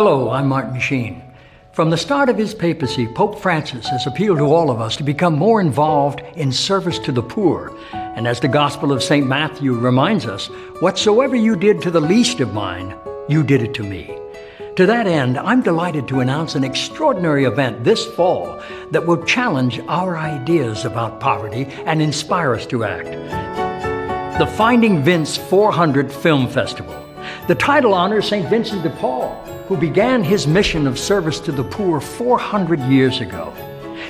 Hello, I'm Martin Sheen. From the start of his papacy, Pope Francis has appealed to all of us to become more involved in service to the poor. And as the Gospel of St. Matthew reminds us, whatsoever you did to the least of mine, you did it to me. To that end, I'm delighted to announce an extraordinary event this fall that will challenge our ideas about poverty and inspire us to act. The Finding Vince 400 Film Festival. The title honors St. Vincent de Paul, who began his mission of service to the poor 400 years ago.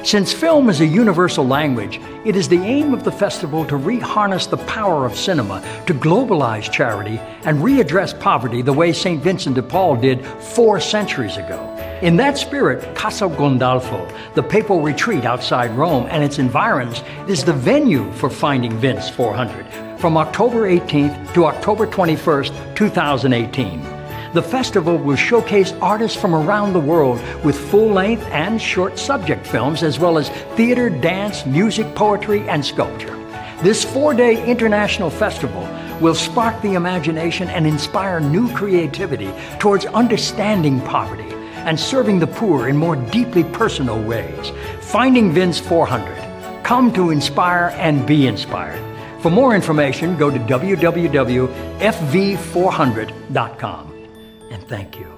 Since film is a universal language, it is the aim of the festival to re-harness the power of cinema, to globalize charity, and readdress poverty the way St. Vincent de Paul did 4 centuries ago. In that spirit, Casa Gandolfo, the papal retreat outside Rome and its environs, is the venue for Finding Vince 400, from October 18th to October 21st, 2018. The festival will showcase artists from around the world with full-length and short subject films, as well as theater, dance, music, poetry, and sculpture. This 4-day international festival will spark the imagination and inspire new creativity towards understanding poverty and serving the poor in more deeply personal ways. Finding Vince 400. Come to inspire and be inspired. For more information, go to www.fv400.com. And thank you.